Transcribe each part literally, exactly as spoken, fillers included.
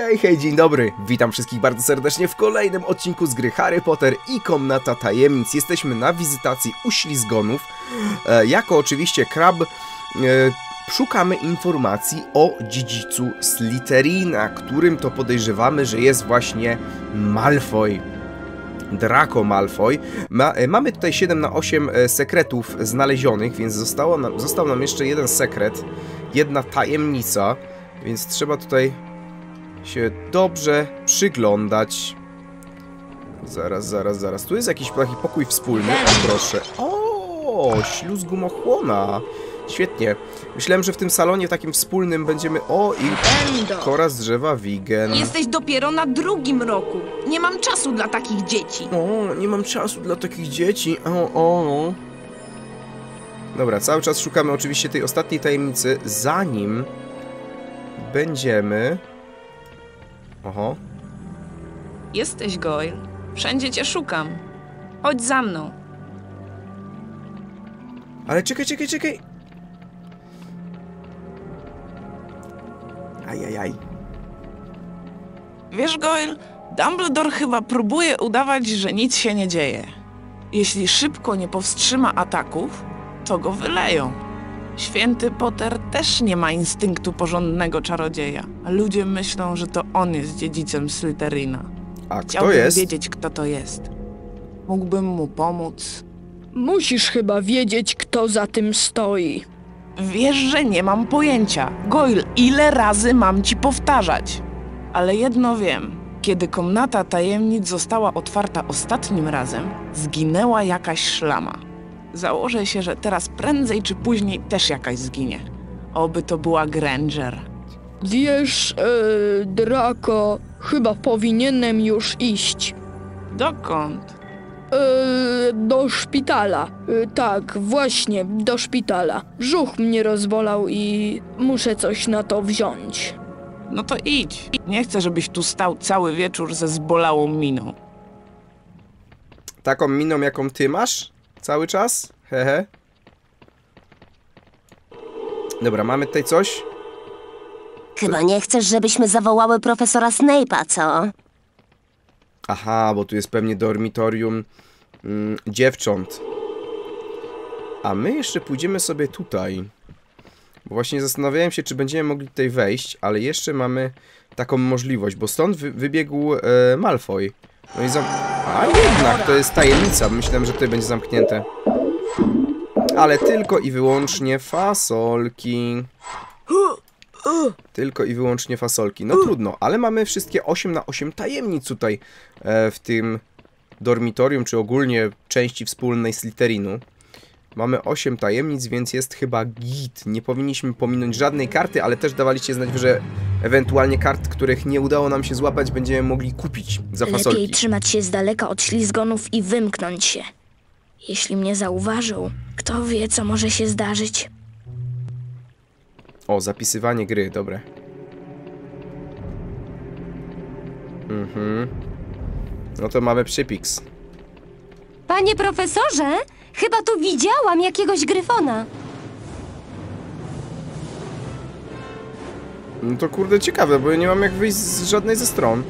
Hej, hej, dzień dobry! Witam wszystkich bardzo serdecznie w kolejnym odcinku z gry Harry Potter i Komnata Tajemnic. Jesteśmy na wizytacji uślizgonów. E, jako oczywiście krab e, szukamy informacji o dziedzicu Slytherina, którym to podejrzewamy, że jest właśnie Malfoy. Draco Malfoy. Ma, mamy tutaj siedem na osiem sekretów znalezionych, więc zostało nam, został nam jeszcze jeden sekret, jedna tajemnica, więc trzeba tutaj się dobrze przyglądać. Zaraz, zaraz, zaraz. Tu jest jakiś taki pokój wspólny. O, proszę. O, śluz gumochłona. Świetnie. Myślałem, że w tym salonie takim wspólnym będziemy... O, i kora z drzewa Wigen. Jesteś dopiero na drugim roku. Nie mam czasu dla takich dzieci. O, nie mam czasu dla takich dzieci. O, o. Dobra, cały czas szukamy oczywiście tej ostatniej tajemnicy, zanim będziemy... Oho. Jesteś, Goyle. Wszędzie cię szukam. Chodź za mną. Ale czekaj, czekaj, czekaj. Ajajaj. Wiesz, Goyle, Dumbledore chyba próbuje udawać, że nic się nie dzieje. Jeśli szybko nie powstrzyma ataków, to go wyleją. Święty Potter też nie ma instynktu porządnego czarodzieja. Ludzie myślą, że to on jest dziedzicem Slytherina. A kto Chciałbym jest? wiedzieć, kto to jest. Mógłbym mu pomóc. Musisz chyba wiedzieć, kto za tym stoi. Wiesz, że nie mam pojęcia. Goyle, ile razy mam ci powtarzać? Ale jedno wiem. Kiedy Komnata Tajemnic została otwarta ostatnim razem, zginęła jakaś szlama. Założę się, że teraz prędzej czy później też jakaś zginie. Oby to była Granger. Wiesz, yy, Draco, chyba powinienem już iść. Dokąd? Yy, do szpitala. Yy, tak, właśnie, do szpitala. Brzuch mnie rozbolał i muszę coś na to wziąć. No to idź. Nie chcę, żebyś tu stał cały wieczór ze zbolałą miną. Taką miną, jaką ty masz? Cały czas? Hehe. Dobra, mamy tutaj coś? Chyba nie chcesz, żebyśmy zawołały profesora Snape'a, co? Aha, bo tu jest pewnie dormitorium mm, dziewcząt. A my jeszcze pójdziemy sobie tutaj. Bo właśnie zastanawiałem się, czy będziemy mogli tutaj wejść, ale jeszcze mamy taką możliwość, bo stąd wy wybiegł e, Malfoy. No i zam... A jednak, to jest tajemnica. Myślałem, że tutaj będzie zamknięte. Ale tylko i wyłącznie fasolki. Tylko i wyłącznie fasolki. No trudno, ale mamy wszystkie osiem na osiem tajemnic tutaj e, w tym dormitorium, czy ogólnie części wspólnej Slytherinu. Mamy osiem tajemnic, więc jest chyba git. Nie powinniśmy pominąć żadnej karty, ale też dawaliście znać, że ewentualnie kart, których nie udało nam się złapać, będziemy mogli kupić za fasolki. Lepiej trzymać się z daleka od ślizgonów i wymknąć się. Jeśli mnie zauważył, kto wie, co może się zdarzyć. O, zapisywanie gry, dobre. Mhm. No to mamy przypiks. Panie profesorze, chyba tu widziałam jakiegoś gryfona. No to kurde ciekawe, bo ja nie mam jak wyjść z żadnej ze stron.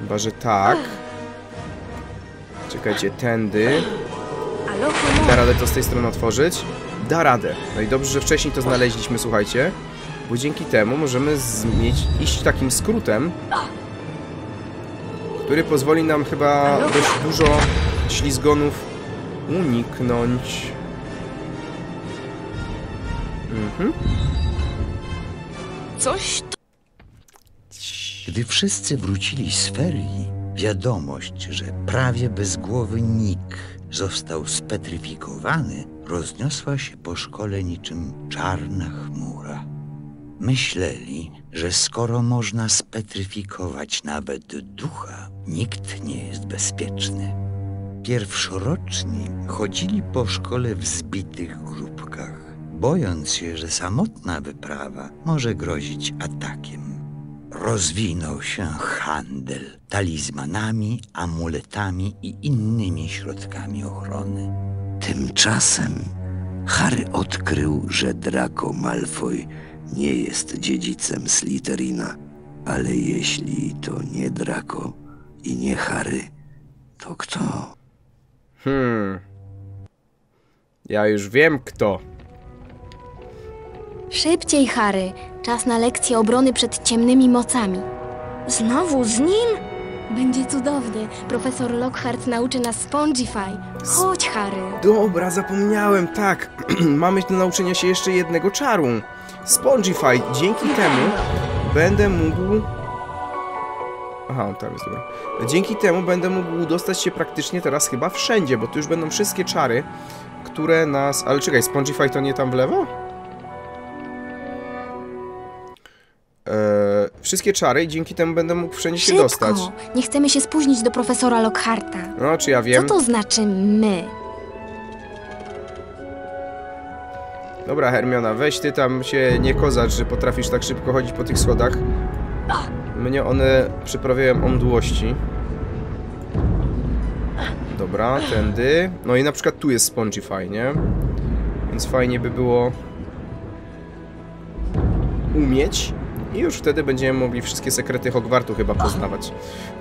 Chyba, że tak. Czekajcie, tędy. Da radę to z tej strony otworzyć? Da radę. No i dobrze, że wcześniej to znaleźliśmy, słuchajcie. Bo dzięki temu możemy zmienić, iść takim skrótem, który pozwoli nam chyba dość dużo ślizgonów uniknąć. Mhm. Coś to... Gdy wszyscy wrócili z ferii, wiadomość, że prawie bezgłowy Nick został spetryfikowany, rozniosła się po szkole niczym czarna chmura. Myśleli, że skoro można spetryfikować nawet ducha, nikt nie jest bezpieczny. Pierwszoroczni chodzili po szkole w zbitych grupkach, bojąc się, że samotna wyprawa może grozić atakiem. Rozwinął się handel talizmanami, amuletami i innymi środkami ochrony. Tymczasem Harry odkrył, że Draco Malfoy nie jest dziedzicem Slytherina, ale jeśli to nie Draco i nie Harry, to kto? Hmm... Ja już wiem kto. Szybciej, Harry. Czas na lekcję obrony przed ciemnymi mocami. Znowu z nim? Będzie cudownie. Profesor Lockhart nauczy nas Spongify. Chodź, Harry. Dobra, zapomniałem, tak. Mamy do nauczenia się jeszcze jednego czaru. Spongify. Dzięki temu będę mógł... Aha, tam jest dobra. Dzięki temu będę mógł dostać się praktycznie teraz chyba wszędzie, bo tu już będą wszystkie czary, które nas... Ale czekaj, Spongify to nie tam w lewo? Eee, wszystkie czary i dzięki temu będę mógł wszędzie Szybko. się dostać. Nie chcemy się spóźnić do profesora Lockharta. No, czy ja wiem? Co to znaczy my? Dobra, Hermiona, weź ty tam się nie kozacz, że potrafisz tak szybko chodzić po tych schodach. Mnie one przyprawiają omdłości. Dobra, tędy. No i na przykład tu jest Spongify, nie? Więc fajnie by było umieć. I już wtedy będziemy mogli wszystkie sekrety Hogwartu chyba poznawać.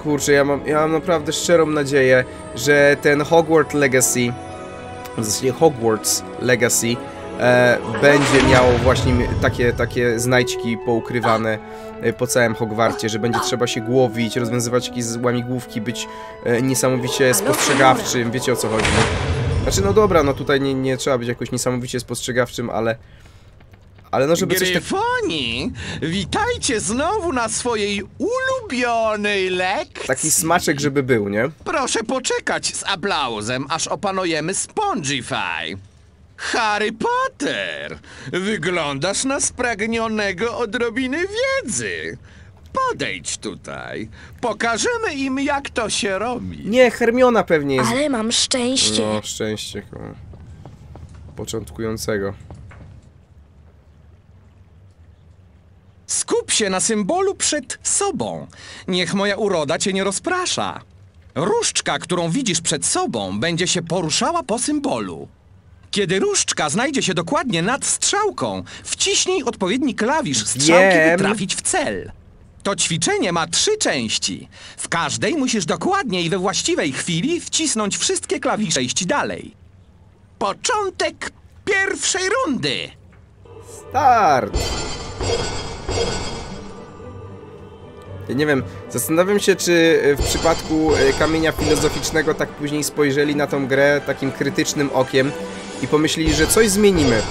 Kurczę, ja mam, ja mam naprawdę szczerą nadzieję, że ten Hogwarts Legacy, w zasadzie Hogwarts Legacy, e, będzie miało właśnie takie, takie znajdźki poukrywane po całym Hogwarcie, że będzie trzeba się głowić, rozwiązywać jakieś łamigłówki, być e, niesamowicie spostrzegawczym, wiecie o co chodzi. Znaczy, no dobra, no tutaj nie, nie trzeba być jakoś niesamowicie spostrzegawczym, ale... Ale no, żeby coś tak... Gryfoni, witajcie znowu na swojej ulubionej lekcji. Taki smaczek, żeby był, nie? Proszę poczekać z aplauzem, aż opanujemy Spongify. Harry Potter, wyglądasz na spragnionego odrobiny wiedzy. Podejdź tutaj. Pokażemy im, jak to się robi. Nie, Hermiona pewnie jest... Ale mam szczęście. No, szczęście komu. Początkującego. Skup się na symbolu przed sobą. Niech moja uroda cię nie rozprasza. Różdżka, którą widzisz przed sobą, będzie się poruszała po symbolu. Kiedy różdżka znajdzie się dokładnie nad strzałką, wciśnij odpowiedni klawisz strzałki, by trafić w cel. To ćwiczenie ma trzy części. W każdej musisz dokładnie i we właściwej chwili wcisnąć wszystkie klawisze i iść dalej. Początek pierwszej rundy. Start! Ja nie wiem, zastanawiam się, czy w przypadku Kamienia Filozoficznego tak później spojrzeli na tą grę takim krytycznym okiem i pomyśleli, że coś zmienimy.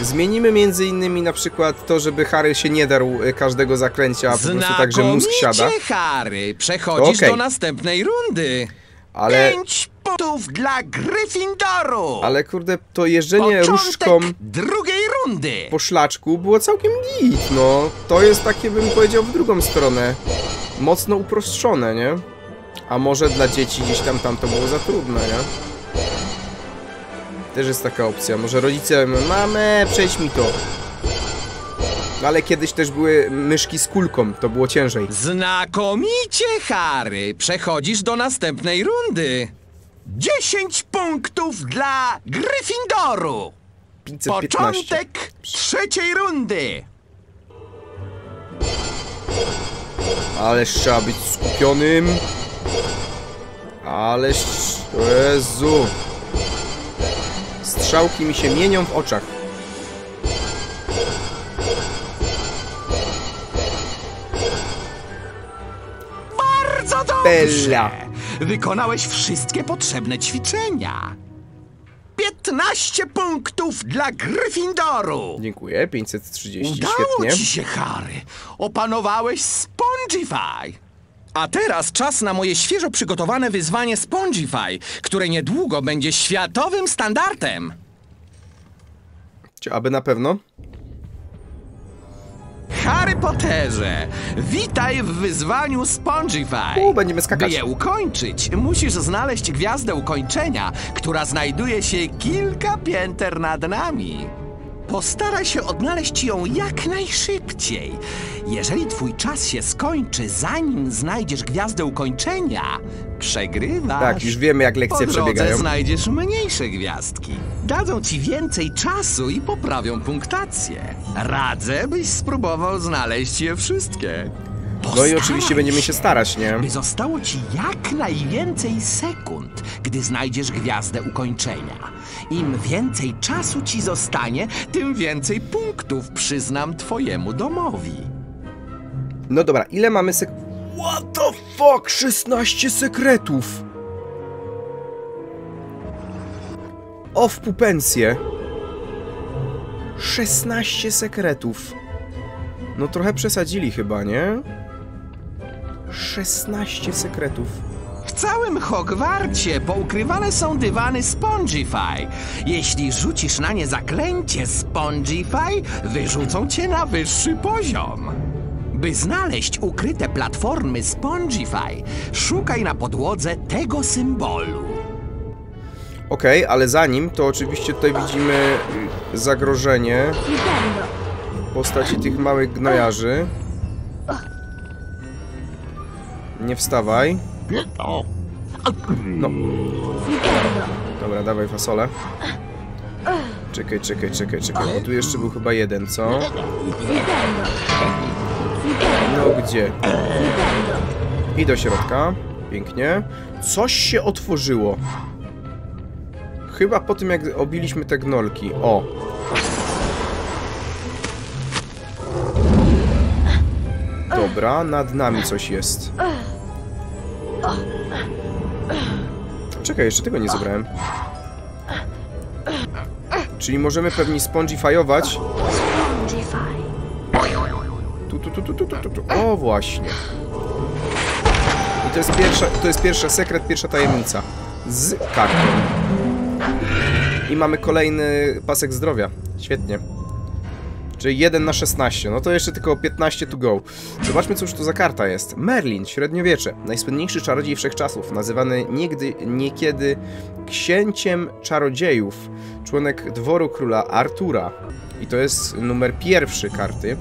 Zmienimy między innymi na przykład to, żeby Harry się nie darł każdego zakręcia, po prostu tak, że mózg siada. Harry, przechodzisz okay. do następnej rundy. Ale... Pięć punktów dla Gryffindoru! Ale kurde, to jeżdżenie różdżką drugiej rundy po szlaczku było całkiem git, no. To jest takie, bym powiedział, w drugą stronę. Mocno uproszczone, nie? A może dla dzieci gdzieś tam, tam to było za trudne, nie? Też jest taka opcja, może rodzice mówią, mamę, przejdź mi to. Ale kiedyś też były myszki z kulką, to było ciężej. Znakomicie, Harry! Przechodzisz do następnej rundy. dziesięć punktów dla Gryffindoru! pięćset piętnaście. Początek trzeciej rundy! Ależ trzeba być skupionym. Ależ... Jezu! Strzałki mi się mienią w oczach. Dobrze. Wykonałeś wszystkie potrzebne ćwiczenia. piętnaście punktów dla Gryffindoru. Dziękuję, pięćset trzydzieści. Udało świetnie. ci się, Harry. Opanowałeś Spongify. A teraz czas na moje świeżo przygotowane wyzwanie Spongify, które niedługo będzie światowym standardem. Czy aby na pewno? Harry Potterze, witaj w wyzwaniu Spongify. U, będziemy skakać. By je ukończyć, musisz znaleźć gwiazdę ukończenia, która znajduje się kilka pięter nad nami. Postaraj się odnaleźć ją jak najszybciej. Jeżeli twój czas się skończy, zanim znajdziesz gwiazdę ukończenia, przegrywasz. Tak, już wiemy, jak lekcje przebiegają. Po drodze znajdziesz mniejsze gwiazdki. Dadzą ci więcej czasu i poprawią punktację. Radzę, byś spróbował znaleźć je wszystkie. Postaraj no i oczywiście będziemy się starać, nie? By zostało ci jak najwięcej sekund, gdy znajdziesz gwiazdę ukończenia. Im więcej czasu ci zostanie, tym więcej punktów przyznam twojemu domowi. No dobra, ile mamy sek... What the fuck? szesnaście sekretów! O w pupencję! szesnaście sekretów! No trochę przesadzili chyba, nie? szesnaście sekretów. W całym Hogwarcie poukrywane są dywany Spongify. Jeśli rzucisz na nie zaklęcie Spongify, wyrzucą cię na wyższy poziom. By znaleźć ukryte platformy Spongify, szukaj na podłodze tego symbolu. Okej, okay, ale zanim, to oczywiście tutaj widzimy zagrożenie w postaci tych małych gnojarzy. Nie wstawaj. No. Dobra, dawaj fasolę. Czekaj, czekaj, czekaj, czekaj. Bo tu jeszcze był chyba jeden, co? No gdzie? I do środka. Pięknie. Coś się otworzyło. Chyba po tym, jak obiliśmy te gnolki. O! Dobra, nad nami coś jest. Czekaj, jeszcze tego nie zebrałem. Czyli możemy pewnie spongifyować. Tu, tu, tu, tu, tu, tu, tu. O, właśnie. I to jest pierwsza, to jest pierwszy sekret, pierwsza tajemnica. Z kartą. I mamy kolejny pasek zdrowia. Świetnie. Czyli jeden na szesnaście, no to jeszcze tylko piętnaście to go. Zobaczmy, cóż to za karta jest. Merlin, średniowiecze, najsłynniejszy czarodziej wszechczasów, nazywany niegdy, niekiedy księciem czarodziejów, członek dworu króla Artura. I to jest numer pierwszy karty.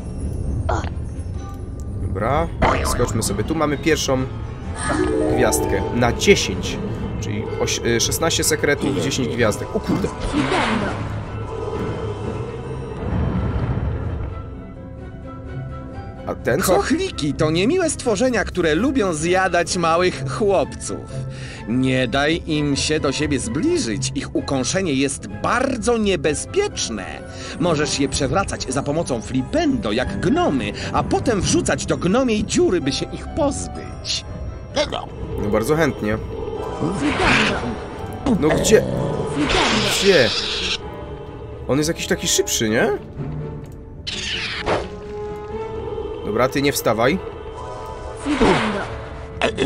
Dobra, skoczmy sobie. Tu mamy pierwszą gwiazdkę na dziesięć, czyli szesnaście sekretów, dziesięć gwiazdek. O kurde! Ten, Chochliki to niemiłe stworzenia, które lubią zjadać małych chłopców. Nie daj im się do siebie zbliżyć. Ich ukąszenie jest bardzo niebezpieczne. Możesz je przewracać za pomocą flipendo, jak gnomy, a potem wrzucać do gnomiej dziury, by się ich pozbyć. No bardzo chętnie. No gdzie? Gdzie? On jest jakiś taki szybszy, nie? Dobra, ty nie wstawaj.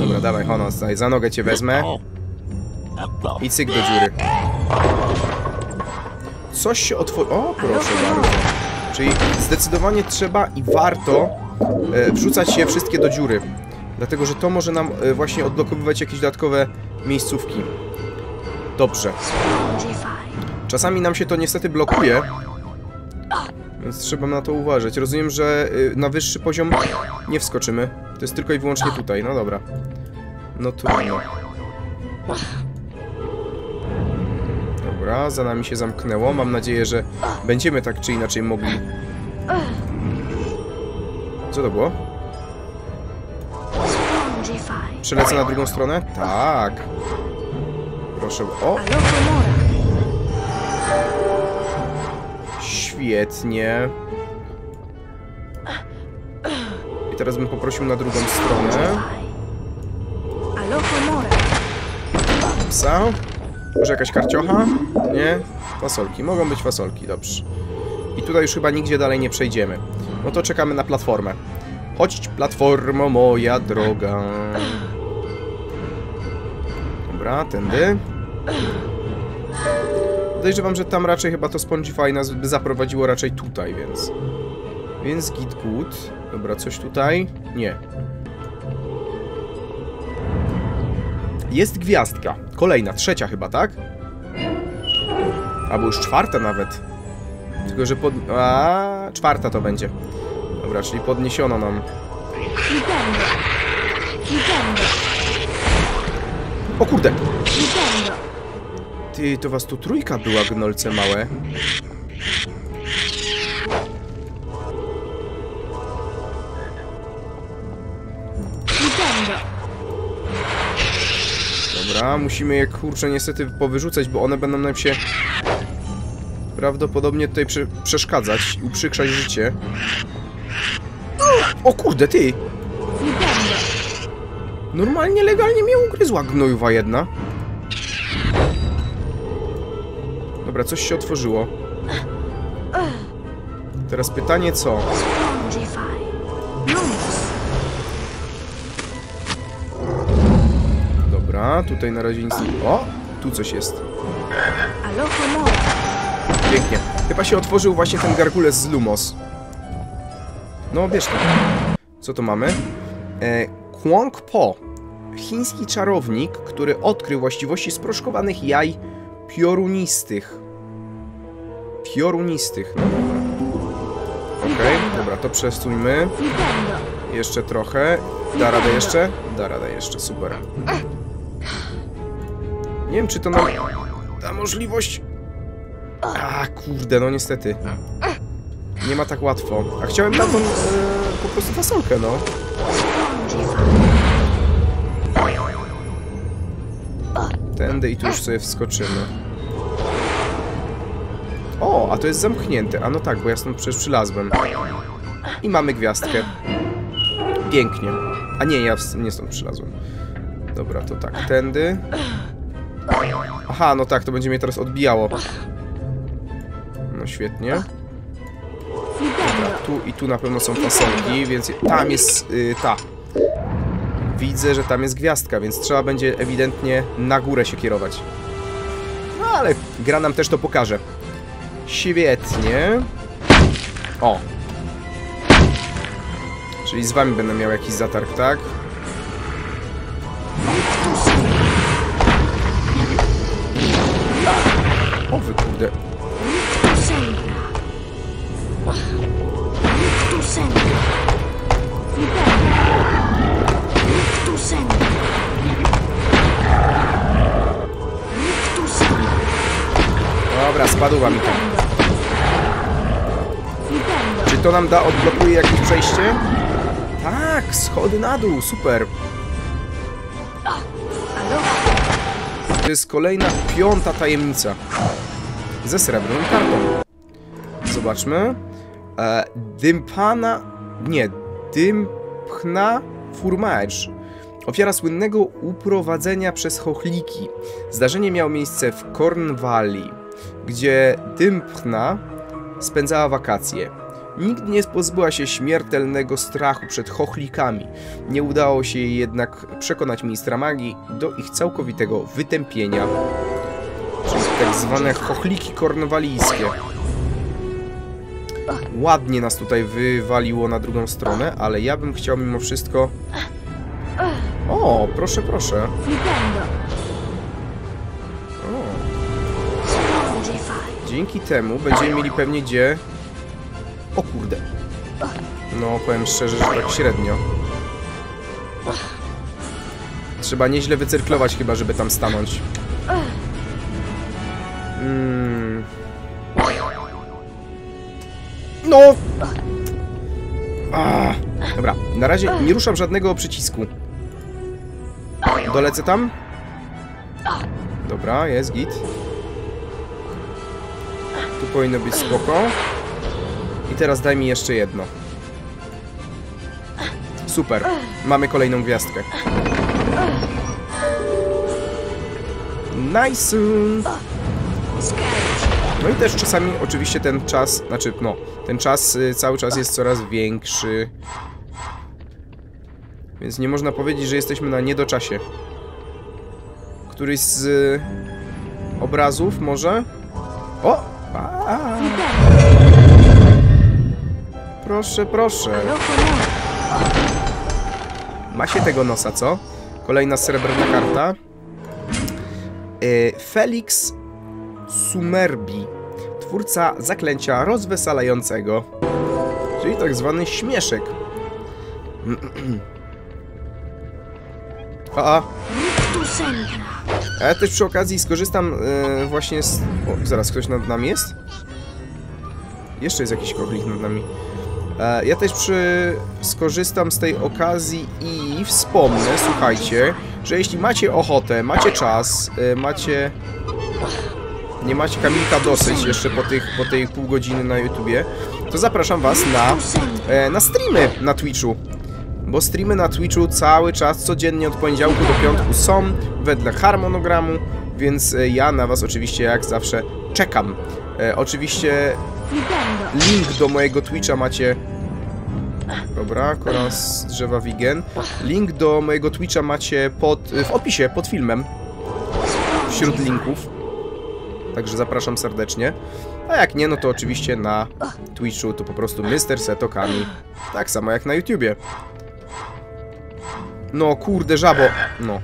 Dobra, dawaj, Hono, za nogę cię wezmę. I cyk do dziury. Coś się otworzy... O, proszę bardzo. Czyli zdecydowanie trzeba i warto e, wrzucać je wszystkie do dziury. Dlatego, że to może nam e, właśnie odblokowywać jakieś dodatkowe miejscówki. Dobrze. Czasami nam się to niestety blokuje. Więc trzeba na to uważać. Rozumiem, że na wyższy poziom nie wskoczymy. To jest tylko i wyłącznie tutaj. No dobra. No trudno. Dobra, za nami się zamknęło. Mam nadzieję, że będziemy tak czy inaczej mogli... Co to było? Przelecę na drugą stronę? Tak. Proszę... O! Świetnie. I teraz bym poprosił na drugą stronę. Psa? Może jakaś karciocha? Nie? Fasolki. Mogą być fasolki, dobrze. I tutaj już chyba nigdzie dalej nie przejdziemy. No to czekamy na platformę. Chodź, platformo, moja droga. Dobra, tędy. Podejrzewam, że tam raczej chyba to Spongify nas by zaprowadziło raczej tutaj, więc... Więc git good. Dobra, coś tutaj? Nie. Jest gwiazdka. Kolejna, trzecia chyba, tak? Albo już czwarta nawet. Tylko, że pod... A, czwarta to będzie. Dobra, czyli podniesiono nam. O kurde! Ty, to was tu trójka była, gnolce małe. Dobra, musimy je, kurczę, niestety powyrzucać, bo one będą nam się prawdopodobnie tutaj prze przeszkadzać i uprzykrzać życie. O kurde, ty! Normalnie, legalnie mnie ugryzła gnojowa jedna. Dobra, coś się otworzyło. Teraz pytanie, co? Dobra, tutaj na razie nic nie... O! Tu coś jest. Pięknie. Chyba się otworzył właśnie ten gargulec z Lumos. No, wiesz tak. Co to mamy? E, Kwang Po. Chiński czarownik, który odkrył właściwości sproszkowanych jaj piorunistych. Piorunistych. No dobra. Okej, okay, dobra, to przesuńmy. Jeszcze trochę. Da radę jeszcze? Da radę jeszcze, super. Nie wiem, czy to nam da możliwość... A, kurde, no niestety. Nie ma tak łatwo. A chciałem na tą, e, po prostu fasolkę, no. Tędy i tu już sobie wskoczymy. O, a to jest zamknięte. A no tak, bo ja stąd przecież przylazłem. I mamy gwiazdkę. Pięknie. A nie, ja nie stąd przylazłem. Dobra, to tak, tędy. Aha, no tak, to będzie mnie teraz odbijało. No świetnie. Dobra, tu i tu na pewno są fasolki, więc tam jest yy, ta. Widzę, że tam jest gwiazdka, więc trzeba będzie ewidentnie na górę się kierować. No ale gra nam też to pokaże. Świetnie. O. Czyli z wami będę miał jakiś zatarg, tak? O wy kurde. Dobra, spadł wam to. Czy to nam da, odblokuje jakieś przejście? Tak, schody na dół, super. To jest kolejna piąta tajemnica. Ze srebrną kartą. Zobaczmy. E, Dymphna... Nie, Dymphna Furmage. Ofiara słynnego uprowadzenia przez chochliki. Zdarzenie miało miejsce w Kornwalii, gdzie Dymphna spędzała wakacje. Nigdy nie pozbyła się śmiertelnego strachu przed chochlikami. Nie udało się jej jednak przekonać ministra magii do ich całkowitego wytępienia. Czyli tak zwane chochliki kornwalijskie. Ładnie nas tutaj wywaliło na drugą stronę, ale ja bym chciał mimo wszystko... O, proszę, proszę. O. Dzięki temu będziemy mieli pewnie gdzie... O kurde. No, powiem szczerze, że tak średnio. Trzeba nieźle wycyrklować chyba, żeby tam stanąć. Mm. No! A. Dobra, na razie nie ruszam żadnego przycisku. Dolecę tam? Dobra, jest git. Tu powinno być spoko. I teraz daj mi jeszcze jedno. Super. Mamy kolejną gwiazdkę. Nice. No i też czasami oczywiście ten czas, znaczy no, ten czas cały czas jest coraz większy. Więc nie można powiedzieć, że jesteśmy na niedoczasie. Któryś z obrazów może? O! A! Proszę, proszę. Ma się tego nosa, co? Kolejna srebrna karta. Felix Sumerbi. twórca zaklęcia rozweselającego, czyli tak zwany śmieszek. A, a. A ja też przy okazji skorzystam yy, właśnie z... O, zaraz, ktoś nad nami jest? Jeszcze jest jakiś koglik nad nami. E, ja też przy... skorzystam z tej okazji i wspomnę, słuchajcie, że jeśli macie ochotę, macie czas, yy, macie... Nie macie Kamilka dosyć jeszcze po, tych, po tej pół godziny na YouTubie, to zapraszam was na, e, na streamy na Twitchu. Bo streamy na Twitchu cały czas, codziennie od poniedziałku do piątku są wedle harmonogramu, więc ja na was oczywiście jak zawsze czekam. E, oczywiście link do mojego Twitcha macie... Dobra, korona z drzewa Wigen. Link do mojego Twitcha macie pod, w opisie, pod filmem. Wśród linków. Także zapraszam serdecznie. A jak nie, no to oczywiście na Twitchu to po prostu MrSetoKami. Tak samo jak na YouTubie. No kurde, żabo. No.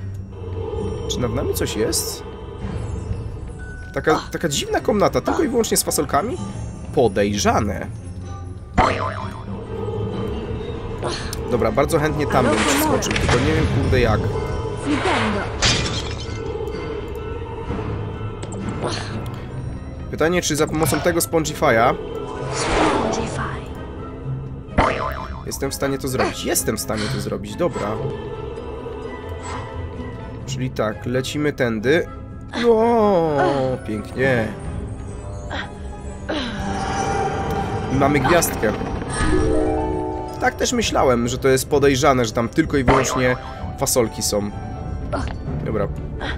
Czy nad nami coś jest? Taka, taka dziwna komnata, tylko i wyłącznie z fasolkami? Podejrzane. Dobra, bardzo chętnie tam bym przeskoczył, tylko nie wiem kurde jak. Pytanie, czy za pomocą tego Spongify'a jestem w stanie to zrobić. Jestem w stanie to zrobić, dobra. Czyli tak, lecimy tędy. O, pięknie. I mamy gwiazdkę. Tak też myślałem, że to jest podejrzane, że tam tylko i wyłącznie fasolki są. Dobra.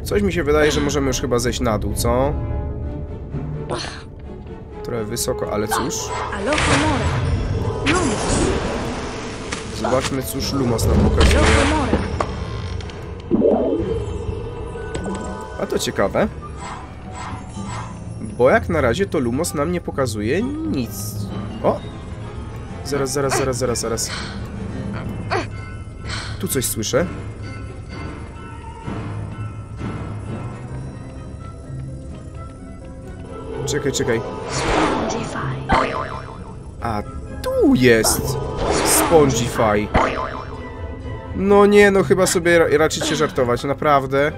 Coś mi się wydaje, że możemy już chyba zejść na dół, co? Trochę wysoko, ale cóż. Zobaczmy, cóż Lumos nam pokazuje. A to ciekawe. Bo jak na razie to Lumos nam nie pokazuje nic. O! Zaraz, zaraz, zaraz, zaraz, zaraz. Tu coś słyszę. Czekaj, czekaj. A tu jest Spongify. No nie, no chyba sobie raczyć się żartować, naprawdę.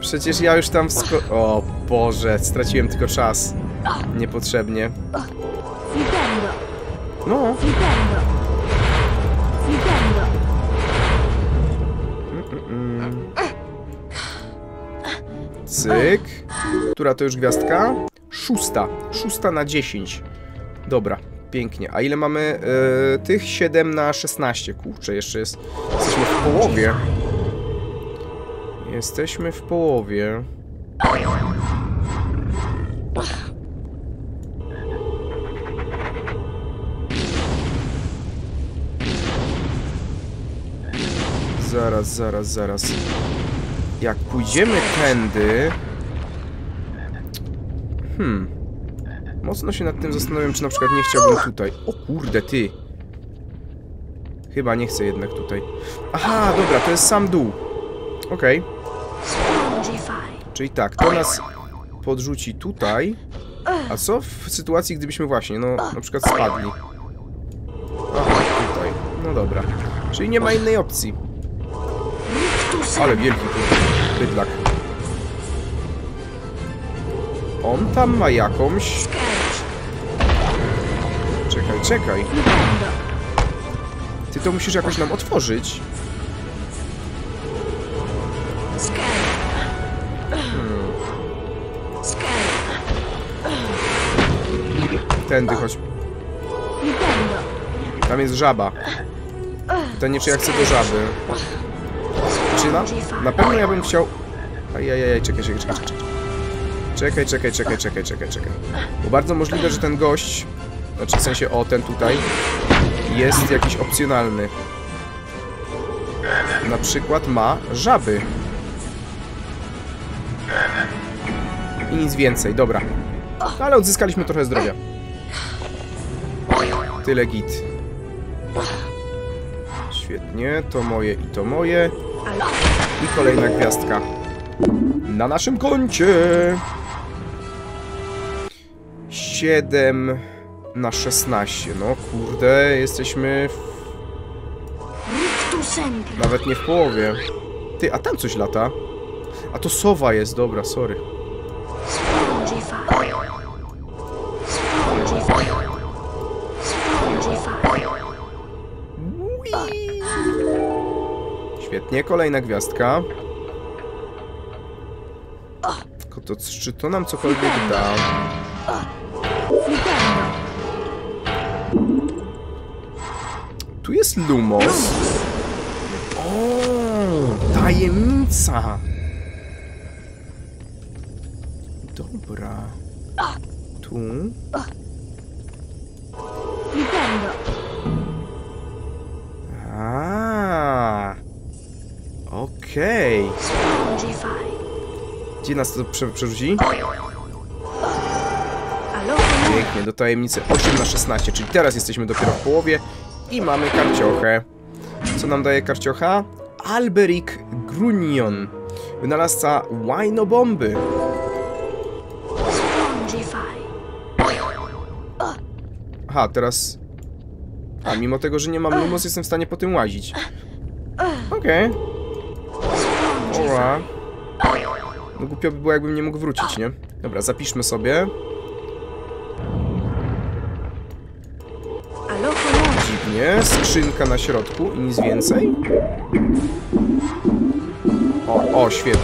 Przecież ja już tam wsko- O Boże, straciłem tylko czas. Niepotrzebnie. No. Cyk. Która to już gwiazdka? Szósta. Szósta na dziesięć. Dobra, pięknie. A ile mamy yy, tych? siedem na szesnaście. Kurczę, jeszcze jest... Jesteśmy w połowie. Jesteśmy w połowie. Zaraz, zaraz, zaraz. Jak pójdziemy tędy... Hmm... Mocno się nad tym zastanawiam, czy na przykład nie chciałbym tutaj... O kurde, ty! Chyba nie chcę jednak tutaj... Aha, dobra, to jest sam dół. Okej. Czyli tak, to nas podrzuci tutaj... A co w sytuacji, gdybyśmy właśnie, no, na przykład spadli? Aha, tutaj. No dobra. Czyli nie ma innej opcji. Ale wielki bydlak. On tam ma jakąś... Czekaj, czekaj. Ty to musisz jakoś nam otworzyć. Hmm. Tędy chodź. Tam jest żaba. Pytanie, czy ja chcę do żaby. Czy na, na pewno ja bym chciał... Ajajaj, czekaj, czekaj, czekaj, czekaj. Czekaj, czekaj, czekaj, czekaj, czekaj, czekaj. Bo bardzo możliwe, że ten gość, znaczy w sensie o, ten tutaj, jest jakiś opcjonalny. Na przykład ma żaby. I nic więcej, dobra. Ale odzyskaliśmy trochę zdrowia. Tyle git. Świetnie, to moje i to moje. I kolejna gwiazdka. Na naszym koncie! siedem na szesnaście. No kurde, jesteśmy w... nawet nie w połowie. Ty, a tam coś lata. A to sowa jest, dobra, sorry. Spongify. Spongify. Spongify. Świetnie, kolejna gwiazdka. Tylko to, czy to nam cokolwiek da? Tu jest Lumos. O, tajemnica. Dobra. Tu. A. Okej. Gdzie nas to prze przerzuci? Pięknie, do tajemnicy osiem na szesnaście, czyli teraz jesteśmy dopiero w połowie i mamy karciochę. Co nam daje karciocha? Alberic Grunion, wynalazca łajnobomby. Aha, teraz... A, mimo tego, że nie mam Lumos, jestem w stanie po tym łazić. Okej. Okay. Ola. No głupio by było, jakbym nie mógł wrócić, nie? Dobra, zapiszmy sobie. Dziwnie, skrzynka na środku i nic więcej. O, o, świetnie.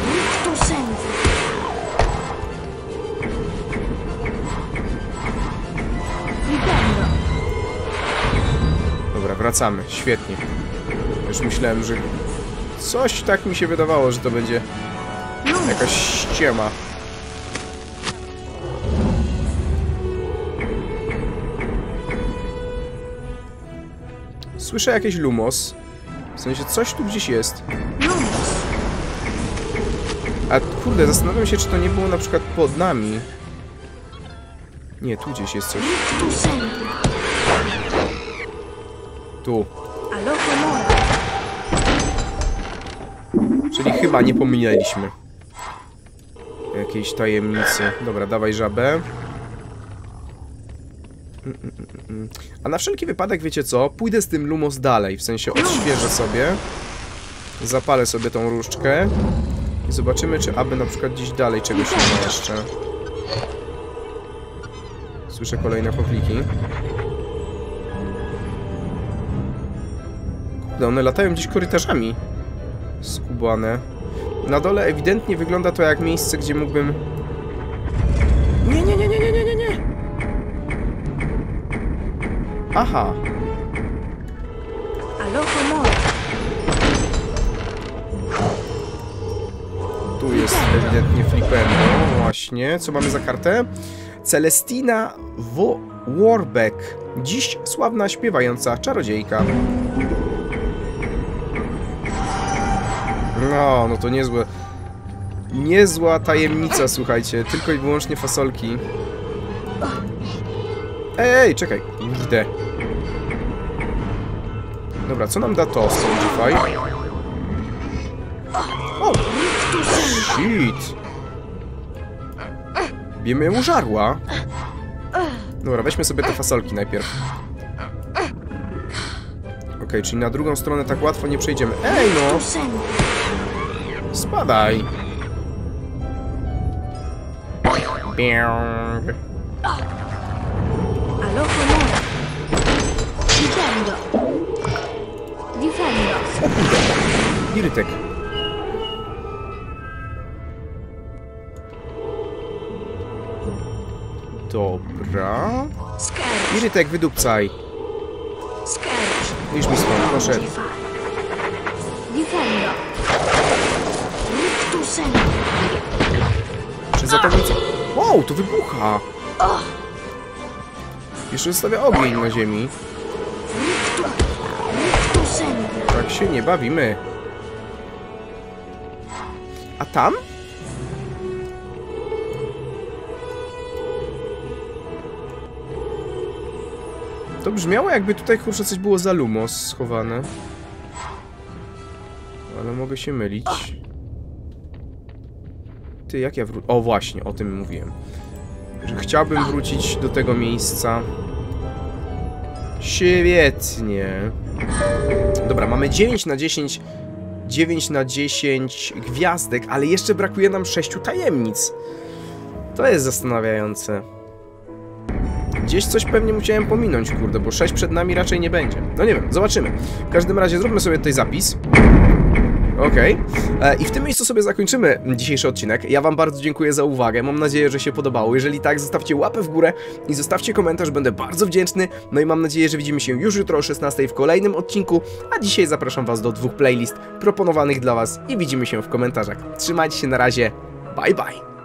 Dobra, wracamy, świetnie. Już myślałem, że... coś tak mi się wydawało, że to będzie... jakaś ściema. Słyszę jakieś Lumos. W sensie coś tu gdzieś jest. A kurde, zastanawiam się, czy to nie było na przykład pod nami. Nie, tu gdzieś jest coś. Tu. Czyli chyba nie pominęliśmy jakiejś tajemnicy. Dobra, dawaj żabę. A na wszelki wypadek, wiecie co? Pójdę z tym Lumos dalej, w sensie odświeżę sobie. Zapalę sobie tą różdżkę. I zobaczymy, czy aby na przykład gdzieś dalej czegoś nie ma jeszcze. Słyszę kolejne chowliki. Kurde, one latają gdzieś korytarzami. Skubane. Na dole ewidentnie wygląda to jak miejsce, gdzie mógłbym... Nie, nie, nie, nie, nie, nie, nie, nie. Aha. Tu jest ewidentnie Flipendo. Właśnie. Co mamy za kartę? Celestina Warbeck. Dziś sławna śpiewająca czarodziejka. No, no to niezłe. Niezła tajemnica, słuchajcie. Tylko i wyłącznie fasolki. Ej, czekaj. Idę. Dobra, co nam da to Spongify? O! Shit! Biemy ją żarła. Dobra, weźmy sobie te fasolki najpierw. Okej, okay, czyli na drugą stronę tak łatwo nie przejdziemy. Ej, no! Spadaj! Biang. Irytek. Dobra. Irytek, wydupcaj. Idź mi stąd, proszę. Czy za tobą co? Wow, to wybucha! Jeszcze zostawia ogień na ziemi. Tak się nie bawimy. A tam? To brzmiało, jakby tutaj kurczę coś było za Lumos schowane. Ale mogę się mylić. Ty, jak ja wrócę? O, właśnie, o tym mówiłem. że chciałbym wrócić do tego miejsca. Świetnie. Dobra, mamy dziewięć na dziesięć. dziewięć na dziesięć gwiazdek, ale jeszcze brakuje nam sześciu tajemnic. To jest zastanawiające. Gdzieś coś pewnie musiałem pominąć, kurde, bo sześć przed nami raczej nie będzie. No nie wiem, zobaczymy. W każdym razie zróbmy sobie tutaj zapis. Okej. I w tym miejscu sobie zakończymy dzisiejszy odcinek. Ja wam bardzo dziękuję za uwagę. Mam nadzieję, że się podobało. Jeżeli tak, zostawcie łapę w górę i zostawcie komentarz. Będę bardzo wdzięczny. No i mam nadzieję, że widzimy się już jutro o szesnastej w kolejnym odcinku. A dzisiaj zapraszam was do dwóch playlist proponowanych dla was i widzimy się w komentarzach. Trzymajcie się, na razie. Bye, bye.